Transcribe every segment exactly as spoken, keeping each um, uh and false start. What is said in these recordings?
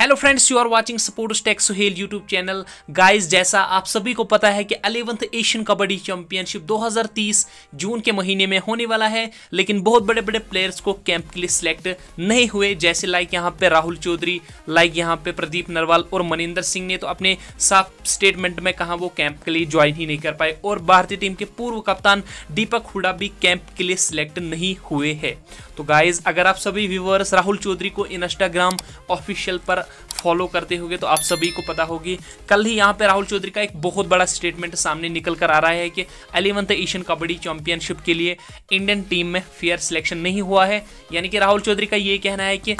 Hello friends, you are watching sports tech Suhail YouTube channel. Guys, जैसा आप सभी को पता है कि अलेवंथ एशियन कबड्डी चैंपियनशिप दो हज़ार तीस जून के महीने में होने वाला है, लेकिन बहुत बड़े बड़े प्लेयर्स को कैंप के लिए सिलेक्ट नहीं हुए। जैसे लाइक यहाँ पे राहुल चौधरी, लाइक यहाँ पे प्रदीप नरवाल और मनिंदर सिंह ने तो अपने साफ स्टेटमेंट में कहा वो कैंप के लिए ज्वाइन ही नहीं कर पाए, और भारतीय टीम के पूर्व कप्तान दीपक हुडा भी कैंप के लिए सिलेक्ट नहीं हुए हैं। तो गाइज, अगर आप सभी व्यूवर्स राहुल चौधरी को इंस्टाग्राम ऑफिशियल पर फॉलो करते होंगे तो आप सभी को पता होगी, कल ही यहाँ पे राहुल चौधरी का एक बहुत बड़ा स्टेटमेंट सामने निकल कर आ रहा है कि अलेवंथ एशियन कबड्डी चैंपियनशिप के लिए इंडियन टीम में फेयर सिलेक्शन नहीं हुआ है। यानी कि राहुल चौधरी का ये कहना है कि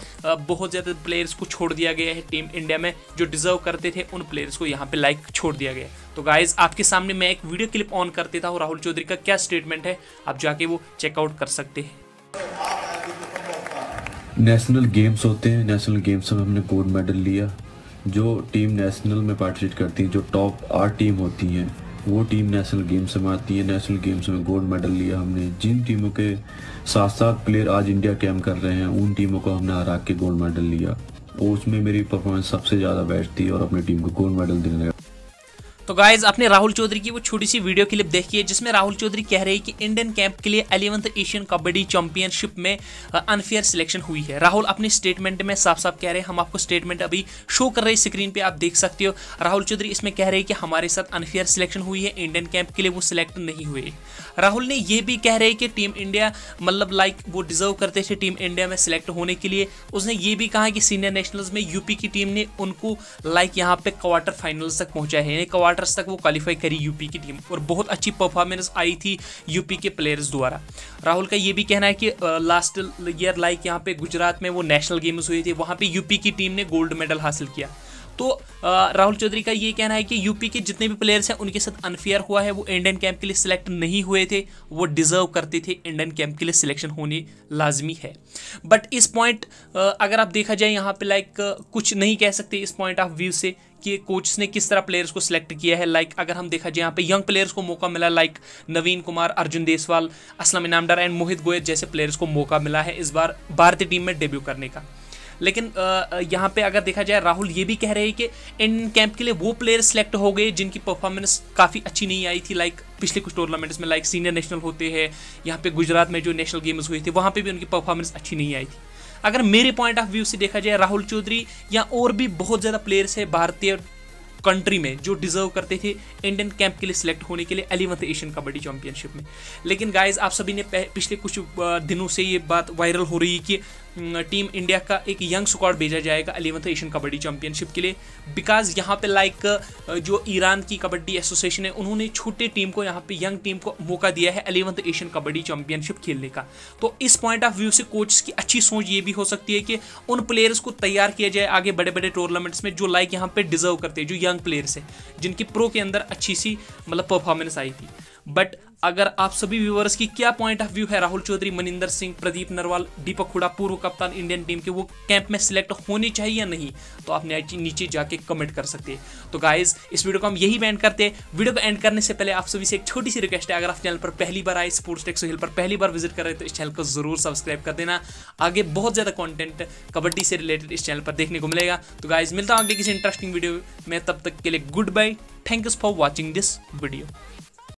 बहुत ज़्यादा प्लेयर्स को छोड़ दिया गया है टीम इंडिया में, जो डिजर्व करते थे उन प्लेयर्स को यहाँ पर लाइक छोड़ दिया गया। तो गाइज, आपके सामने मैं एक वीडियो क्लिप ऑन कर देता हूँ, राहुल चौधरी का क्या स्टेटमेंट है, आप जाके वो चेकआउट कर सकते हैं। नेशनल गेम्स होते हैं, नेशनल गेम्स में हमने गोल्ड मेडल लिया। जो टीम नेशनल में पार्टिसिपेट करती है, जो टॉप आठ टीम होती हैं, वो टीम नेशनल गेम्स में आती है। नेशनल गेम्स में गोल्ड मेडल लिया हमने। जिन टीमों के साथ साथ प्लेयर आज इंडिया कैंप कर रहे हैं, उन टीमों को हमने हरा के गोल्ड मेडल लिया, और उसमें मेरी परफॉर्मेंस सबसे ज़्यादा बेस्ट थी और अपनी टीम को गोल्ड मेडल देने लगा। तो गाइज, आपने राहुल चौधरी की वो छोटी सी वीडियो क्लिप देखी है जिसमें राहुल चौधरी कह रही है कि इंडियन कैंप के लिए अलेवंथ एशियन कबड्डी चैंपियनशिप में अनफेयर सिलेक्शन हुई है। राहुल अपने स्टेटमेंट में साफ साफ कह रहे हैं, हम आपको स्टेटमेंट अभी शो कर रहे हैं स्क्रीन पे, आप देख सकते हो। राहुल चौधरी इसमें कह रहे हैं कि हमारे साथ अनफेयर सिलेक्शन हुई है, इंडियन कैंप के लिए वो सिलेक्ट नहीं हुए। राहुल ने यह भी कह रहे कि टीम इंडिया मतलब लाइक वो डिजर्व करते थे टीम इंडिया में सिलेक्ट होने के लिए। उसने ये भी कहा कि सीनियर नेशनल्स में यूपी की टीम ने उनको लाइक यहाँ पे क्वार्टर फाइनल्स तक पहुँचा है, क्वार्टर तक वो क्वालिफाई करी यूपी की टीम, और बहुत अच्छी परफॉर्मेंस आई थी यूपी के प्लेयर्स द्वारा। राहुल का ये भी कहना है कि लास्ट ईयर लाइक यहाँ पे गुजरात में वो नेशनल गेम्स हुई थी, वहाँ पे यूपी की टीम ने गोल्ड मेडल हासिल किया। तो राहुल चौधरी का ये कहना है कि यूपी के जितने भी प्लेयर्स हैं उनके साथ अनफेयर हुआ है, वो इंडियन कैंप के लिए सिलेक्ट नहीं हुए थे, वो डिजर्व करते थे इंडियन कैंप के लिए सिलेक्शन होने लाजमी है। बट इस पॉइंट अगर आप देखा जाए यहाँ पे लाइक कुछ नहीं कह सकते इस पॉइंट ऑफ व्यू से कि कोच ने किस तरह प्लेयर्स को सिलेक्ट किया है। लाइक अगर हम देखा जाए यहाँ पे यंग प्लेयर्स को मौका मिला, लाइक नवीन कुमार, अर्जुन देसवाल, असलम इनामदार एंड मोहित गोयल जैसे प्लेयर्स को मौका मिला है इस बार भारतीय टीम में डेब्यू करने का। लेकिन यहाँ पे अगर देखा जाए राहुल ये भी कह रहे हैं कि इंडियन कैंप के लिए वो प्लेयर सिलेक्ट हो गए जिनकी परफॉर्मेंस काफ़ी अच्छी नहीं आई थी लाइक पिछले कुछ टूर्नामेंट्स में, लाइक सीनियर नेशनल होते हैं, यहाँ पे गुजरात में जो नेशनल गेम्स हुई थी वहाँ पे भी उनकी परफॉर्मेंस अच्छी नहीं आई थी। अगर मेरे पॉइंट ऑफ व्यू से देखा जाए, राहुल चौधरी या और भी बहुत ज़्यादा प्लेयर्स है भारतीय कंट्री में जो डिजर्व करते थे इंडियन कैंप के लिए सिलेक्ट होने के लिए अलेवंथ एशियन कबड्डी चैंपियनशिप में। लेकिन गाइज, आप सभी ने पिछले कुछ दिनों से ये बात वायरल हो रही है कि टीम इंडिया का एक यंग स्क्वाड भेजा जाएगा अलेवंथ एशियन कबड्डी चैंपियनशिप के लिए, बिकॉज यहाँ पे लाइक जो ईरान की कबड्डी एसोसिएशन है उन्होंने छोटे टीम को यहाँ पे यंग टीम को मौका दिया है अलेवंथ एशियन कबड्डी चैंपियनशिप खेलने का। तो इस पॉइंट ऑफ व्यू से कोच की अच्छी सोच ये भी हो सकती है कि उन प्लेयर्स को तैयार किया जाए आगे बड़े बड़े टूर्नामेंट्स में जो लाइक यहाँ पे डिजर्व करते हैं, जो यंग प्लेयर्स हैं जिनकी प्रो के अंदर अच्छी सी मतलब परफॉर्मेंस आई थी। बट अगर आप सभी व्यूवर्स की क्या पॉइंट ऑफ व्यू है राहुल चौधरी, मनिंदर सिंह, प्रदीप नरवाल, दीपक हुडा पूर्व कप्तान इंडियन टीम के, वो कैंप में सिलेक्ट होने चाहिए या नहीं, तो आप नीचे जाके कमेंट कर सकते हैं। तो गाइज, इस वीडियो को हम यही एंड करते हैं। वीडियो को एंड करने से पहले आप सभी से एक छोटी सी रिक्वेस्ट है, अगर आप चैनल पर पहली बार आए, स्पोर्ट्स टेक सुहेल पर पहली बार विजिट कर रहे हैं, तो इस चैनल को जरूर सब्सक्राइब कर देना। आगे बहुत ज़्यादा कॉन्टेंट कबड्डी से रिलेटेड इस चैनल पर देखने को मिलेगा। तो गाइज, मिलता हूँ आगे किसी इंटरेस्टिंग वीडियो में, तब तक के लिए good bye. Thanks for watching this video.